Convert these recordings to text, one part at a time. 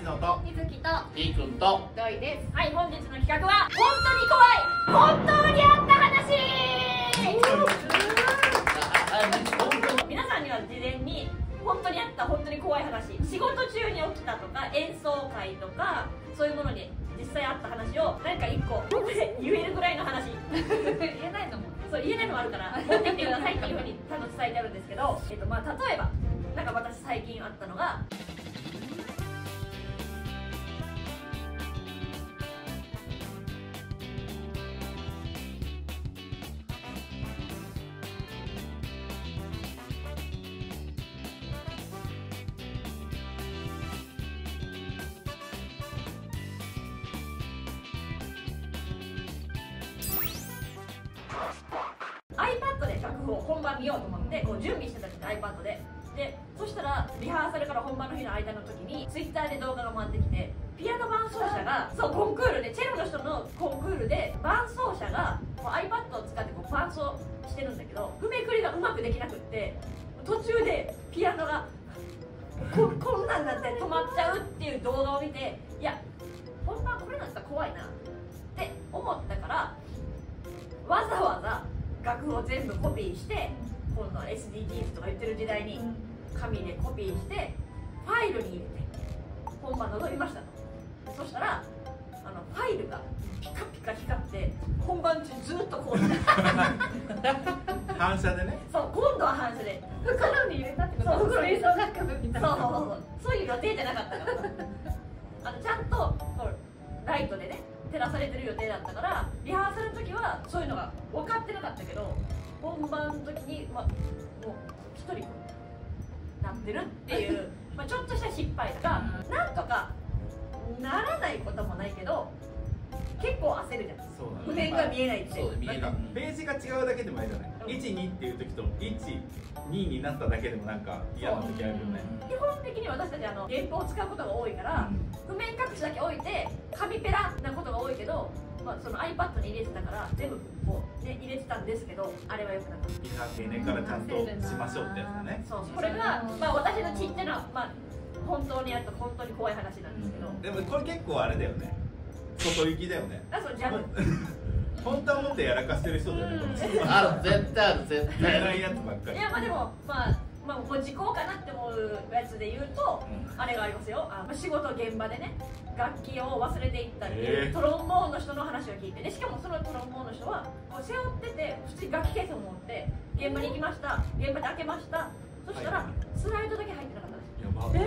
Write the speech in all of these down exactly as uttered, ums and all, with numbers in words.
水野と水木とりくんと土井です。はい、本日の企画は本当に怖い本当にあった話。皆さんには事前に本当にあった本当に怖い話、仕事中に起きたとか演奏会とかそういうものに実際あった話を何かいっこ言えるぐらいの話言えないのもそう言えないのもあるから持ってきてくださいっていうふうに多分伝えてあるんですけど、えっとまあ、例えばなんか私最近あったのが、iPad で脚本本番見ようと思ってこう準備してたんです iPad で。でそしたらリハーサルから本番の日の間の時に Twitter で動画が回ってきて、ピアノ伴奏者がそうコンクールでチェロの人のコンクールで伴奏者がこう iPad を使ってこう伴奏してるんだけど譜めくりがうまくできなくって、途中でピアノが こ, こんなんだったら止まっちゃうっていう動画を見て、いや本番これなんだったら怖いなって思ったから、わざわざ楽譜を全部コピーして、今度は エスディージーズ とか言ってる時代に紙でコピーしてファイルに入れて本番臨みましたと。そしたらあのファイルがピカピカ光って本番中ずっとこう反射でね、そう今度は反射で袋に入れたってことは、そう袋に入れたってことみたいな、そうそうそうそういう予定じゃなかったからあのちゃんとこうライトでね照らされてる予定だったから、リハーサルの時はそういうのが分かってなかったけど本番の時に、まあ、もう一人なってるっていうまあちょっとした失敗がなんとかならないこともないけど結構焦るじゃないですか、譜面が見えないって。なんかページが違うだけでもあれじゃない、じゅうにっていう時とじゅうにになっただけでもなんか嫌な時あるよね。基本的に私たちあの原稿を使うことが多いから、うん、譜面隠しだけ置いて紙ペラなことが多いけど、まあ、その iPad に入れてたから全部こう、ね、入れてたんですけど、あれはよくなかった。リハ経年からちゃんとしましょうってやつだね。そうこれが、まあ、私のちっちゃな、まあ、本当にあった本当に怖い話なんですけど、うん、でもこれ結構あれだよね、外行きだよね。あ、そう、ジャブ。本当はもっとやらかしてる人だよね。あ、絶対ある、絶対。やらないやつばっかり。いや、まあ、でも、まあ、まあ、ご時効かなって思うやつで言うと、あれがありますよ。あ、仕事現場でね、楽器を忘れていったり、トロンボーンの人の話を聞いて、で、しかもそのトロンボーンの人は。こう背負ってて、普通に楽器ケースを持って、現場に行きました。現場で開けました。そしたら、スライドだけ入ってなかった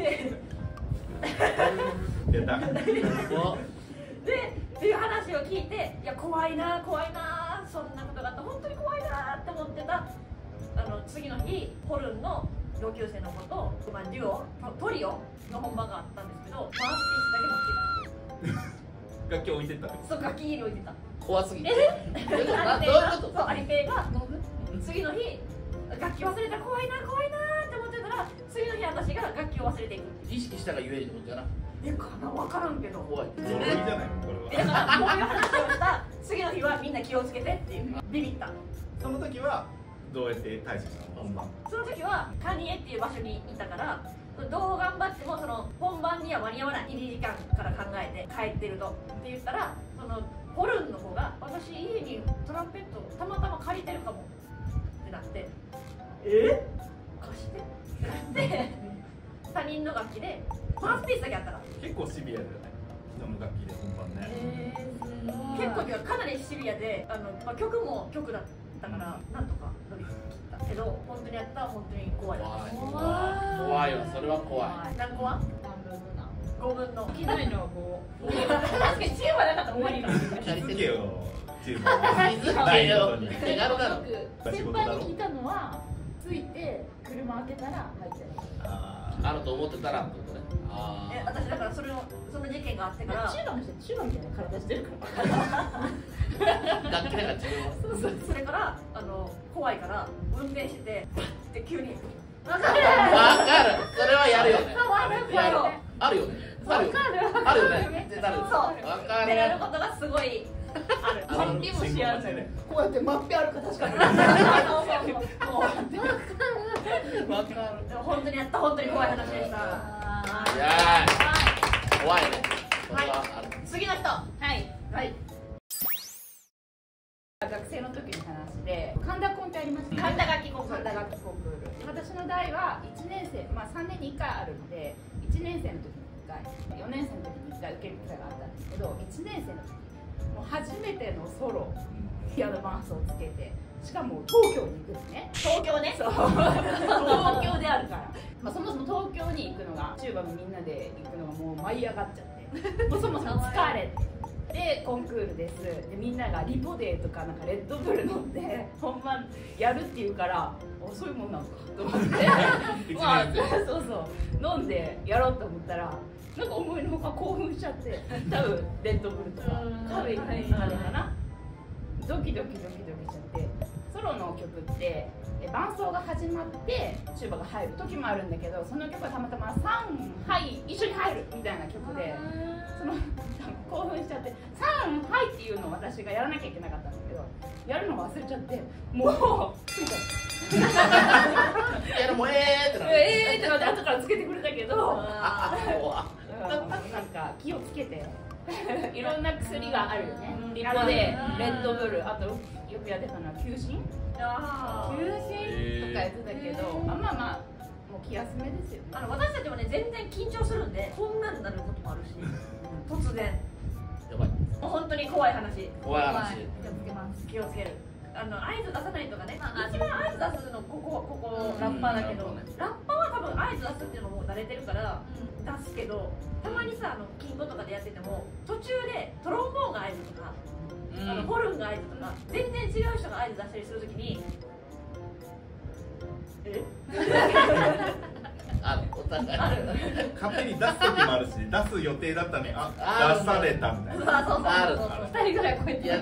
です。やば。ええ。で。でっていう話を聞いて、いや怖いな怖いな、そんなことがあった本当に怖いなって思ってた。あの次の日ホルンの同級生の子と、まあ、デュオトリオの本番があったんですけど、マウスピースだけ持ってた楽器置いてた。そう楽器置いてた。怖すぎてアリペイが次の日楽器忘れた、怖いな怖いなって思ってたら、次の日私が楽器を忘れていく。意識したがゆえにってことじゃない？えかな、分からんけど。怖い。怖いじゃないこれは。だからこういう話をした次の日はみんな気をつけてっていう。ビビった。その時はどうやって対処したの？その時はカニエっていう場所にいたから、どう頑張ってもその本番には間に合わない。入り時間から考えて帰ってるとって言ったら、そのホルンの子が私家にトランペットをたまたま借りてるかもってなって。え？貸してってなって他人の楽器でマウスピースだけあったら結構シビアだよね、人の楽器で本番ね。結構かなりシビアで、あの、まあ、曲も曲だったから、うん、なんとか乗り切ったけど、本当にやったら本当に怖い。怖いよ、それは怖い。何個はごぶんの気づいのご。確かにチューはなかったら終わりかもしれない。気づけよチューは。ないよ先輩に聞いたのは、ついて車開けたら入っちゃう。あると思ってたらってことね。え、私だからそれをその事件があってから。中学の人中学みたいな体してるから。楽器だから違う。そうそう。それからあの怖いから運転しててバッて急に。わかる。わかる。それはやるよね。やる。あるよね。ある。あるよね。そう。わかる。やることがすごい。マッピも幸せ。こうやってマッピあるか確かに。分かる。本当にやった、本当に怖い話でした。怖いね。次の人。はい。学生の時に話で神田コンってありますね。神田楽器コンクール。私の代はいちねん生、まあさんねんにいっかいあるので、いちねん生の時にいっかい、よねん生の時にいっかい受ける機会があったんですけど、いちねん生の時もう初めてのソロピアノ伴奏をつけて、しかも東京に行くんですね。東京ね。そう。東京であるから。まあそもそも東京に行くのが、中学みんなで行くのがもう舞い上がっちゃって、もうそもそも疲れて。でコンクールですで、みんながリポデーとかなんかレッドブル飲んで本番やるっていうから、あ、そういうもんなんかと思ってまあそうそう飲んでやろうと思ったら、なんか思いのほか興奮しちゃって、多分レッドブルとかカフェインまでかな、ドキドキドキドキしちゃって。ソロの曲って伴奏が始まってチューバが入る時もあるんだけど、その曲はたまたまさんはい一緒に入るみたいな曲で、その興奮しちゃってさんはいっていうのを私がやらなきゃいけなかったんだけど、やるの忘れちゃって、もうついちゃったやるもえーってなってえーってなって後からつけてくれたけど、なんか気をつけていろんな薬があるよね。リポでレッドブル、あとよくやってたのは休診、あ休診とかやってたけど、まあまあまあもう気休めですよね。あの私たちもね、全然緊張するんでこんなんなることもあるし、突然やばい、もう本当に怖い話、怖い話、気をつけます気をつける。あの合図出さないとかね、一番合図出すのここここラッパーだけど、ラッパーは多分合図出すっていうのも慣れてるから出すけど、たまにさ、あの金庫とかでやってても途中でトロンボーンが合図とか、あのホルンが合図とか、全然違う人が合図出したりするときにえある、お互い勝手に出す時もあるし、出す予定だったのにあ出されたみたいな、そうそうそうそう、ふたりぐらいこうやってやっ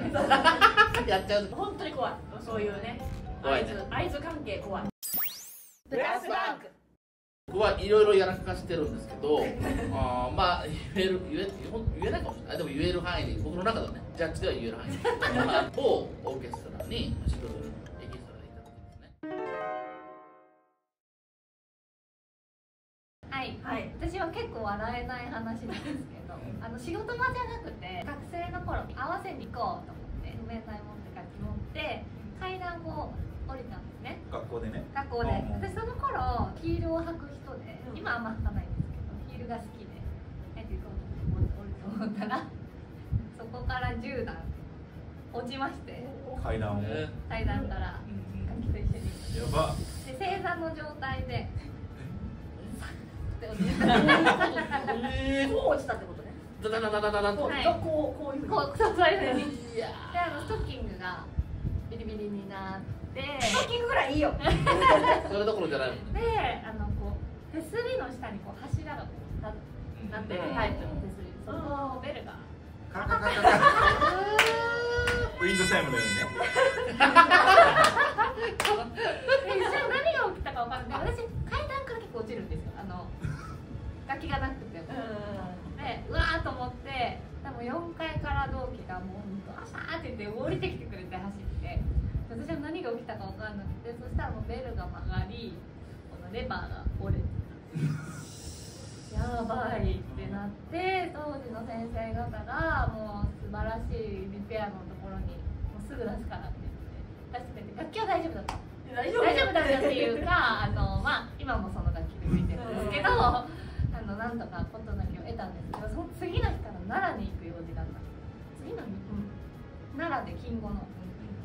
ちゃう。本当に怖い、そういうね、合図合図関係怖い。ブラスバンク僕はいろいろやらかしてるんですけど、あまあ言える言え言えないかもしれない、でも言える範囲で、僕の中ではね、ジャッジでは言える範囲で某オーケストラに指導する。はい、はい、私は結構笑えない話なんですけど、あの仕事場じゃなくて学生の頃に合わせに行こうと思って譜面台持って楽器持って階段を降りたんですね、学校でね、学校で。私その頃ヒールを履く人で、今あんま履かないんですけど、ヒールが好きで入っていこうと思って降りて思ったらそこからじゅうだん落ちまして、階段を階段から楽器と一緒にやばで正座の状態でもう落ちたってことね。ダダダダダダダ。はい。こうこういうこうそうそういうね。いや。で、あのストッキングがビリビリになって。ストッキングぐらいいいよ。それどころじゃないもんね。で、あのこう手すりの下にこう柱がなってるタイプの手すり。そのベルが。カカカカカ。ウィンドチャイムのようにね。一瞬何が起きたかわかんない。私階段から結構落ちるんですよ。あの。楽器がなくて、でうわーと思って、多分よんかいから同期がもうドサーって言って降りてきてくれて走って、私は何が起きたか分からなくて、そしたらもうベルが曲がり、このレバーが折れてたやばいってなって、当時の先生方がもう素晴らしいリペアのところにもうすぐ出すからって言って出してくれて、楽器は大丈夫だった、大丈夫だったっていうか、あの、まあ、今もその楽器で吹いてるんですけどなんとかことなきを得たんですけど、その次の日から奈良に行く用事だったんです。次の日、うん、奈良で金吾の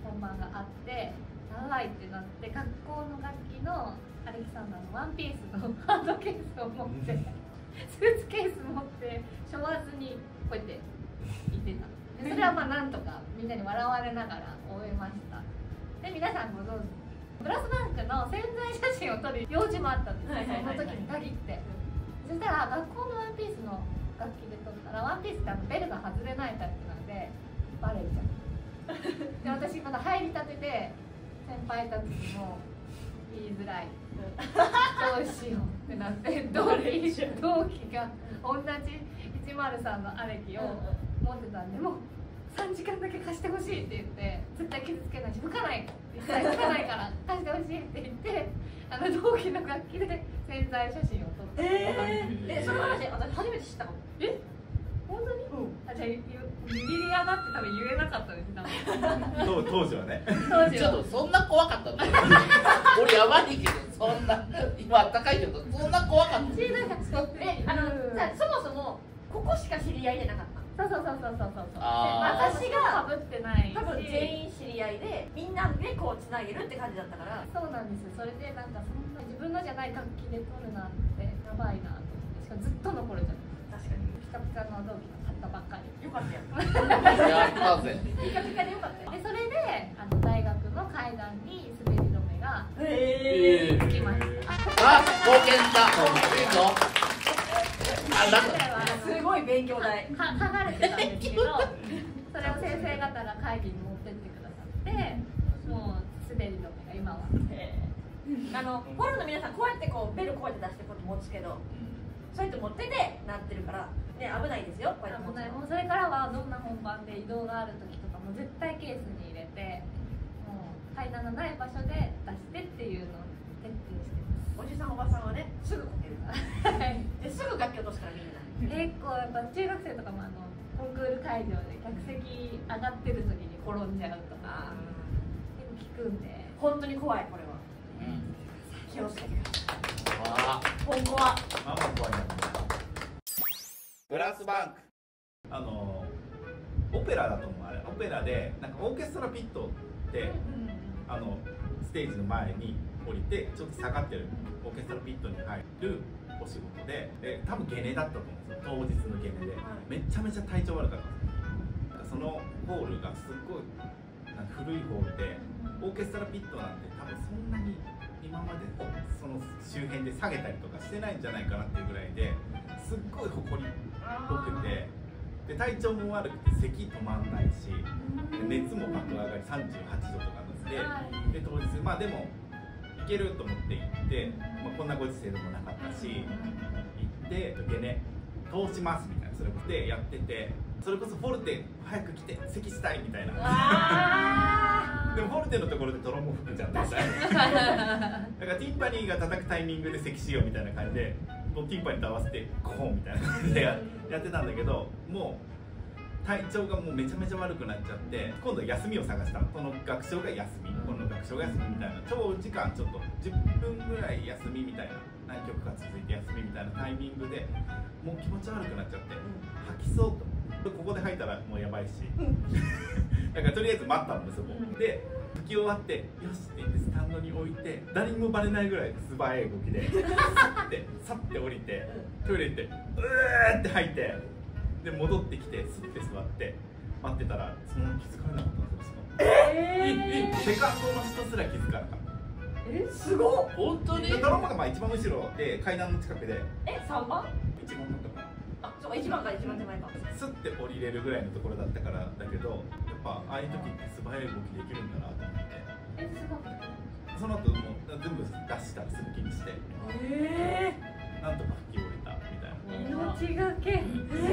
本番があって、長いってなって、学校の楽器のアレキサンダーのワンピースのハンドケースを持ってスーツケース持って昭和ずにこうやって行ってた。それはまあなんとかみんなに笑われながら終えました。で、皆さんご存知ブラスバンクの宣材写真を撮る用事もあったんですよ、その時に限って。そしたら学校のワンピースの楽器で撮ったら、ワンピースってあのベルが外れないタイプなのでバレちゃう。で、私まだ入りたてで先輩たちにも言いづらいどうしようってなって、同期が同じいちまるさんのアレキを持ってたんで、もうさんじかんだけ貸してほしいって言って、絶対傷つけないし吹かないから貸してほしいって言って、あの同期の楽器で宣材写真を。ええ、その話私初めて知ったかも。え、本当に？あ、じゃあビビリアだって多分言えなかったです。当時はね。当時ちょっとそんな怖かったの。俺やばいけどそんな今あったかいけどそんな怖かった。え、あのそもそもここしか知り合いでなかった。そうそうそうそうそうそう。私が被ってないし、多分全員知り合いでみんなでこうつなげるって感じだったから。そうなんです。それでなんかそんな自分のじゃない楽器で撮るなんてやばいなと思って。しかもずっと残るじゃん。確かに。ピカピカの同期が買ったばっかり。よかったよ。やったぜ。ピカピカでよかったよ。でそれであの大学の階段に滑り止めがつきました。あ、冒険だ。いいぞ。あ、だから。すごい勉強代は剥がれてたんですけど、それを先生方が会議に持ってってくださって、もうすでにの目が今は。あのフォローの皆さんこうやってこうベルこうやって出してこうやって持つけど、そうやって持っててなってるから、ね、危ないですよ。こうやって持つ危ない。もうそれからはどんな本番で移動がある時とかも絶対ケースに入れて、もう階段のない場所で出してっていうのを徹底してます。おじさんおばさんはね、すぐ書けるから。ですぐ楽器落とすからみんな。結構やっぱ中学生とかもあのコンクール会場で客席上がってる時に転んじゃうとか結構聞くんで、本当に怖い。これは気をつけてください。本当はブラスバンク、あのオペラだと思う。あれオペラでなんかオーケストラピットってあのステージの前に降りてちょっと下がってるオーケストラピットに入るお仕事で、え多分ゲネだったと思うんですよ。当日のゲネでめちゃめちゃ体調悪かった。そのホールがすっごいなんか古いホールで、オーケストラピットなんて多分そんなに今までその周辺で下げたりとかしてないんじゃないかなっていうぐらいで、すっごい埃っぽくて、で体調も悪くて咳止まんないし、熱も爆上がりさんじゅうはちどとかなんで、で当日まあでも行けると思って行って、まあ、こんなご時世でもなかったし、行ってゲネ通しますみたいな、それこそでやってて、それこそフォルテ早く来て席したいみたいなでもフォルテのところで泥も吹くじゃんだからティンパニーが叩くタイミングで席しようみたいな感じで、ティンパニーと合わせてゴーンみたいな感じでやってたんだけど、もう体調がもうめちゃめちゃ悪くなっちゃって、今度は休みを探した。この学長が休み、この学長が休みみたいな、超時間ちょっとじゅっぷんぐらい休みみたいな、何曲か続いて休みみたいなタイミングでもう気持ち悪くなっちゃって、吐きそうと、ここで吐いたらもうやばいしだからとりあえず待ったんですよ。で吐き終わってよしって言ってスタンドに置いて、誰にもバレないぐらい素早い動きでサッてサッて降りて、トイレ行ってうーって吐いて、で戻ってきてスッて座って待ってたら、そのまま気づかれなかったんですよ。ええ、セカンドの人すら気づかなかった。え、すごっ。本当にドラマがまあ一番後ろで階段の近くで、え、さんばん？一番だったかな。あ、そうか、一番から一番手前か。スッて降りれるぐらいのところだったからだけど、やっぱああいう時って素早い動きできるんだなと思って。え、すごい。その後もう全部出したらすぐ気にして、ええ、なんとか吹き降りたみたいな。命がけ。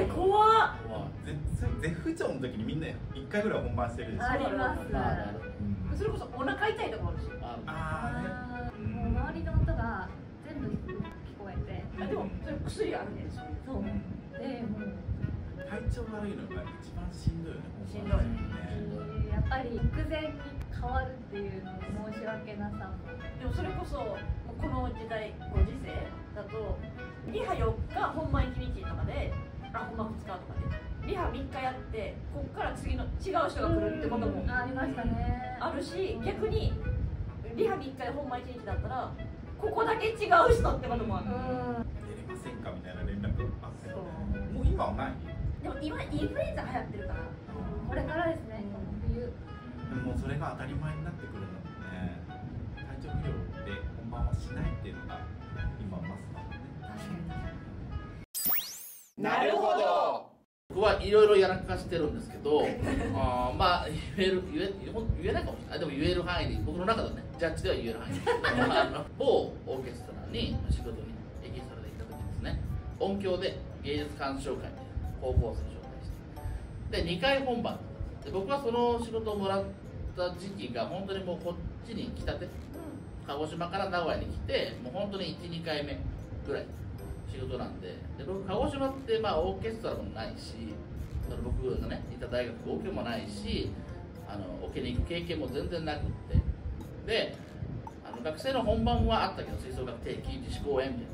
え、怖っ。絶不調の時にみんな一回ぐらい本番してるでしょ。あります。それこそお腹痛いとかあるし。ああ。もう周りの音が全部聞こえて。あ、でもそれ薬あるんですよ。そう。でもう体調悪いのが一番しんどいよね。しんどい。やっぱり偶然に変わるっていうのも申し訳なさも。でもそれこそこの時代ご時世だとにはよっか本番いちにちとかで、あ、本番ふつかとかで。リハみっかやって、ここから次の違う人が来るってこともありましたね。あるし、逆にリハみっかで本番いちにちだったら、ここだけ違う人ってこともある。出れませんかみたいな連絡あって、もう今はない。でも今インフルエンザ流行ってるから、これからですね、冬。でもそれが当たり前になってくるんだもんね。体調不良で本番はしないっていうのが今マスターね。確かに。なるほど。僕はいろいろやらかしてるんですけど、あまあ言える言 え, 言えないかもしれない。でも言える範囲で、僕の中でね、ジャッジでは言える範囲で某オーケストラに仕事にエキストラで行った時ですね、音響で芸術鑑賞会で高校生を紹介して、でにかい本番で、僕はその仕事をもらった時期が本当にもうこっちに来たて、鹿児島から名古屋に来て、もう本当にいち、にかいめぐらい仕事なんで、で僕鹿児島ってまあオーケストラもないし、僕のねいた大学オケもないし、あのオケに行く経験も全然なくって、であの学生の本番はあったけど吹奏楽定期自主公演み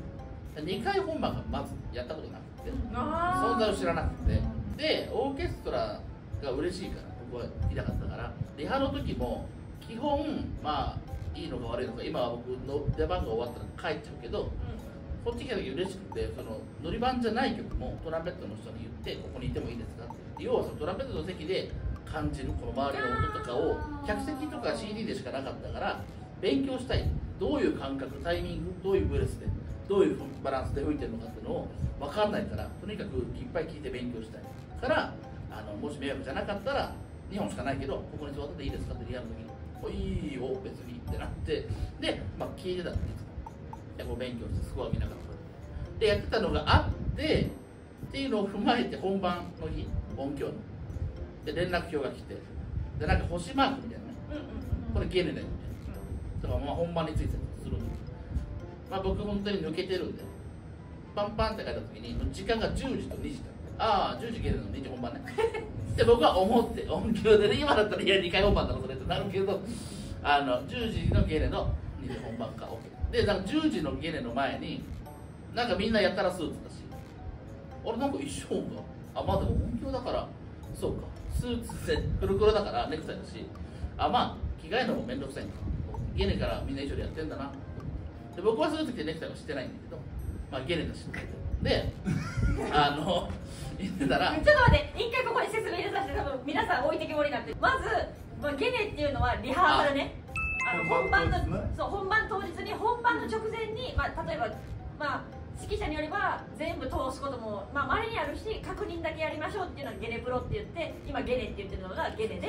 たいなにかい本番がまずやったことなくて、存在を知らなくて、でオーケストラが嬉しいから僕はいなかったから、リハの時も基本まあいいのか悪いのか、今は僕の出番が終わったら帰っちゃうけど、うん、こっち来た時嬉しくて、その乗り番じゃない曲もトランペットの人に言って、ここにいてもいいですかって、要はそのトランペットの席で感じるこの周りの音とかを客席とか シーディー でしかなかったから、勉強したい、どういう感覚、タイミング、どういうブレスでどういうバランスで吹いてるのかっていうのを分かんないから、とにかくいっぱい聴いて勉強したいから、あのもし迷惑じゃなかったらにほんしかないけど、ここに座ってていいですかってリアルの時に。いいよ別にってなって、で、まあ、聞いてたんですよ。で勉強してスコア見なかったでやってたのがあってっていうのを踏まえて、本番の日音響ので連絡表が来て、でなんか星マークみたいなね、これゲネだよねとか、まあ、本番についてするんで、まあ、僕本当に抜けてるんでパンパンって書いた時に時間がじゅうじとにじだった。ああじゅうじゲネのにじ本番ねって僕は思って、音響でね、今だったらいやにかい本番だろそれってなるけど、あのじゅうじのゲネのにじ本番か OK で、なんかじゅうじのゲネの前になんかみんなやったらスーツだし、俺なんか一生かあまあでも音響だからそうか、スーツで黒黒だからネクタイだし、あまあ着替えのも面倒くさいんか、ゲネからみんな一緒でやってんだなで、僕はスーツ着てネクタイはしてないんだけど、まあゲネだしであの言ってたらちょっと待って、一回ここに説明入れさせて、多分皆さん置いてけぼりになって、まず、まあ、ゲネっていうのはリハーサルね、あの本番のそう本番当日に、本番の直前に、まあ、例えば、まあ、指揮者によれば全部通すことも、まあ、周りにあるし、確認だけやりましょうっていうのがゲネプロって言って、今ゲネって言ってるのがゲネで、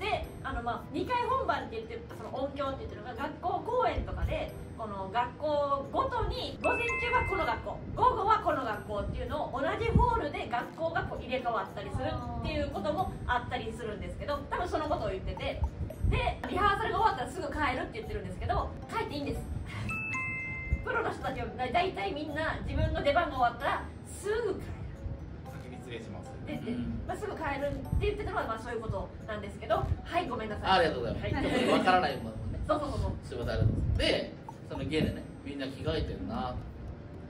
であの、まあ、にかい本番って言ってる、その音響って言ってるのが学校公演とかで、この学校ごとに午前中はこの学校、午後はこの学校っていうのを同じホールで学校がこう入れ替わったりするっていうこともあったりするんですけど、多分そのことを言ってて、でリハーサルが終わったらすぐ帰るって言ってるんですけど、帰っていいんですプロの人たちは大体みんな自分の出番が終わったらすぐ帰る、先に失礼しますで、で、まあ、すぐ帰るって言ってたのは、まあ、そういうことなんですけど、はいごめんなさい、ありがとうございます、はい、分からないもんねそうそうそうそう、すいませんありがとうございます。でそのゲネね、みんな着替えてるな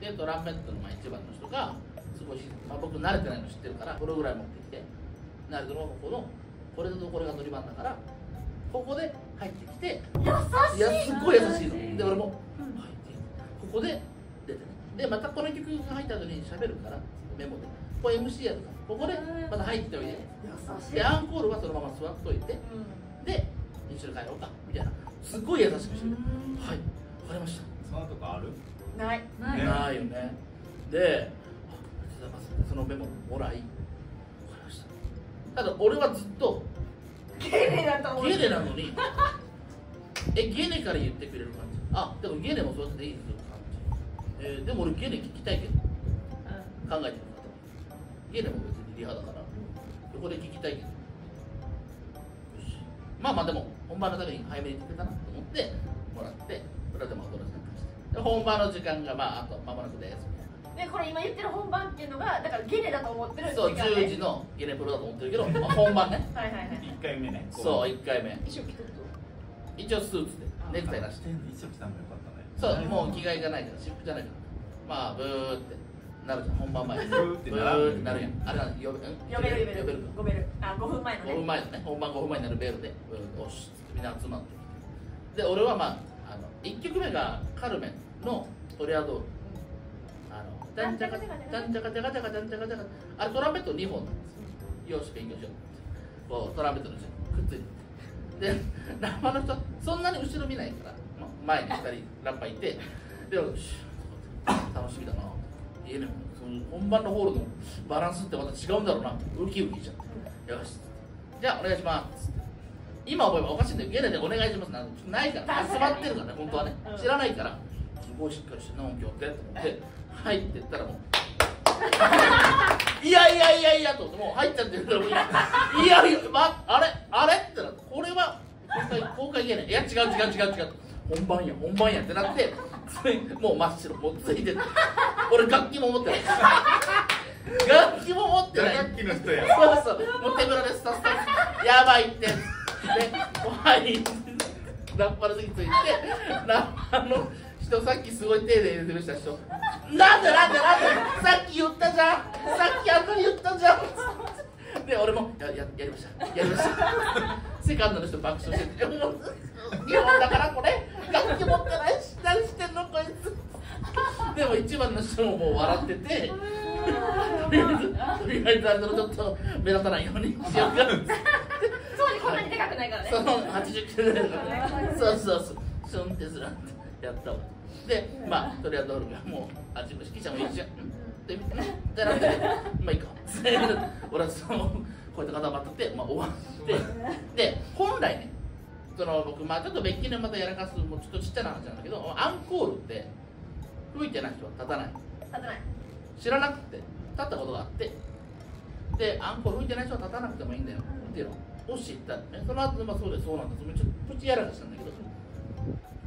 で、トランペットの一番の人がすごい、まあ、僕慣れてないの知ってるからこれぐらい持ってきて、なるほどここのこれとこれが乗り番だからここで入ってきて、優しい、いやすっごい優しいので、俺も入ってここで出てね、でまたこの曲が入った後に喋るからメモで、これ エムシー やるからここでまた入っておいて、優しいでアンコールはそのまま座っといて、うん、で一緒に帰ろうかみたいな、すごい優しくしてる、はい分かりました。そんなとこある？ないないないよね。で、そのメモもらい、分かりました。ただ俺はずっとゲネだと思う。ゲネなのに、えゲネから言ってくれる感じ。あ、でもゲネもそうやっていいですよ感じ。えー、でも俺ゲネ聞きたいけど、うん、考えてるから。ゲネも別にリハだから、ここで聞きたいけど。よし。まあまあでも本番のために早めに言ってくれたなと思ってもらって。本番の時間がまああと間もなくですみたいな。でこれ今言ってる本番っていうのがだからゲネだと思ってるんですよ。そうじゅうじのゲネプロだと思ってるけど本番ね。はいはいはい。一回目ね。そう一回目。一応着てると。一応スーツでネクタイ出して。一応着たのよかったね。そうもう着替えがないから私服じゃないから。まあブーってなるじゃん本番前。ブーってなるやん。あれなん呼べる呼べる呼べる呼べる。あごふんまえのね。ごふんまえのね本番ごふんまえになるベルで押しみんな集まって。で俺はまあ。いっきょくめがカルメンのトリアドール、あのジャンジャカジャンジャカジャカジャカジャンジャカジャカ、あれトランペットにほんなんですよ。よし勉強しよう、こうトランペットの後ろにくっついてでラッパーの人そんなに後ろ見ないから、まあ、前にふたりラッパーいてで楽しみだな、いいね本番のホールのバランスってまた違うんだろうな、ウキウキしちゃってよしじゃあお願いします今覚えばおかしいんだよ、ゲネでお願いしますなんてないから、集まってるからね、本当はね、知らないから、すごいしっかりして、音響ってと思って、入ってったらもう、いやいやいやいやと思って、もう入っちゃってるから、もういやいや、ま、あれ、あれってなって、これは公開、公開ゲネ、いや違う違う違う違う、本番や、本番やってなって、もう真っ白、もうついてる。俺楽器も持ってない楽器も持ってない楽器の人やそうそう、もう手ぶらでスタスタやばいってで、おはいラッパの席ついてラッパの人さっきすごい丁寧に出てした人なんでなんでなんでさっき言ったじゃんさっきあんなに言ったじゃんで、俺もや、や、やりましたやりましたセカンドの人爆笑してて日本だからこれ楽器持ってないし何してんのこいつでも一番の人ももう笑っててとりあえずあれでもちょっと目立たないようにしようかってそうにこんなにでかくないからねそのはちじゅっキロぐらいだからそうそうそうシュンってずらってやったわで、まあとりあえず俺がもうあっちも指揮者も一緒で、みたいなで、まあいいか俺はそのこうやって固まって、まあ、終わってで、本来ねその僕、まあちょっと別件でまたやらかすもうちょっとちっちゃな話なんだけどアンコールって吹いてない人は立たない立たない知らなくて、立ったことがあってで、アンコール吹いてない人は立たなくてもいいんだよっていうのを知ったんだねその後、まあそうでそうなんですちょっとプチやらかしたんだけど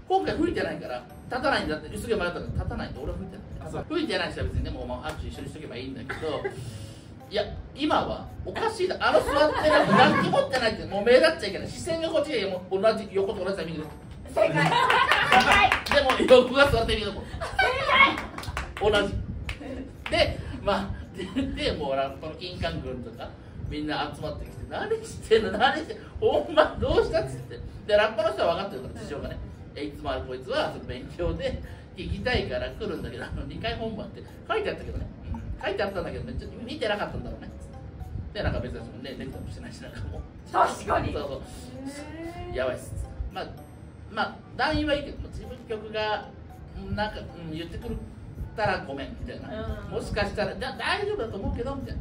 今回吹いてないから立たないんだってすげえ迷ったんだけど立たないって俺は吹いてない吹いてない人は別にでもまあ握手一緒にしとけばいいんだけどいや今はおかしいだあの座ってる楽器持ってないってもう目立っちゃいけない視線がこっちでもう同じ横と同じタイミングで正解正解でも横が座ってるけども正解同じでまあでもうこの金管軍とかみんな集まってきて何してんの何してんのほんまどうしたっつってでラッパの人は分かってるから事情がねいつもあるこいつは勉強で聞きたいから来るんだけどあのにかい本番って書いてあったけどね書いてあったんだけど、ね、ちょっと見てなかったんだろうねでなんか別にねレクターもしてないしなんかもう確かにそうそうやばいっすまあまあ団員はいいけど自分曲がなんか、うん、言ってくるたらごめんみたいなもしかしたら大丈夫だと思うけどみたいな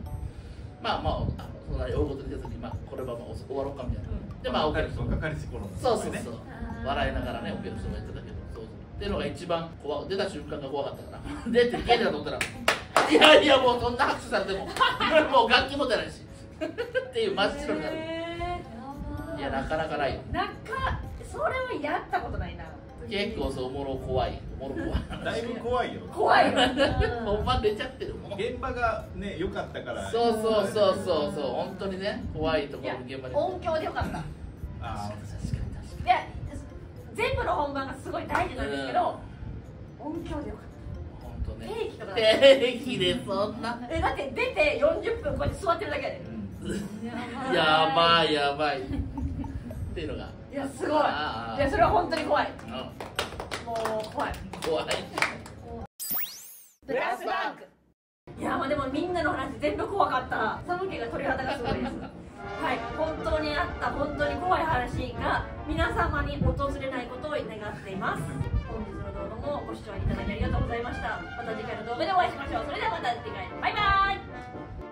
まあまあそんなに大ごとにせずに、まあ、これはまあ終わろうかみたいな、うん、でまあおかりそうかかりし頃のそうそうそう笑いながらね、オケの人もやってたけど、そうそうっていうのが一番怖出た瞬間が怖かったから出て家でたと思ったらいやいやもうそんな拍手されてももう楽器持てないしっていう真っ白になるいやなかなかないよなんかそれはやったことないな結構そうおもろ怖いおもろ怖いだいぶ怖いよ怖いよほんま出ちゃってるもん現場がね良かったからそうそうそうそうそう本当にね怖いところの現場で音響で良かったああ確かに確かに全部の本番がすごい大事なんですけど、うん、音響でよかった本当ね定期とか定期でそんなえだって出てよんじゅっぷんこうやって座ってるだけで、うん、やばいやばいっていうのがいやすごいいやそれは本当に怖い、うん、もう怖い怖いブラスバンクいやまあでもみんなの話全部怖かった寒気が鳥肌がすごいですはい、本当にあった本当に怖い話が皆様に訪れないことを願っています。本日の動画もご視聴いただきありがとうございました。また次回の動画でお会いしましょう。それではまた次回、バイバーイ。